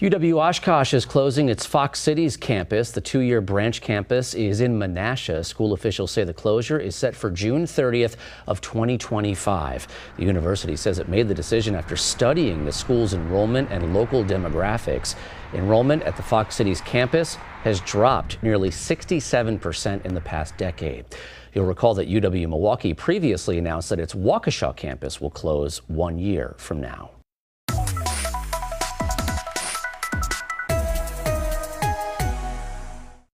UW Oshkosh is closing its Fox Cities campus. The two-year branch campus is in Menasha. School officials say the closure is set for June 30th of 2025. The university says it made the decision after studying the school's enrollment and local demographics. Enrollment at the Fox Cities campus has dropped nearly 67% in the past decade. You'll recall that UW Milwaukee previously announced that its Waukesha campus will close 1 year from now.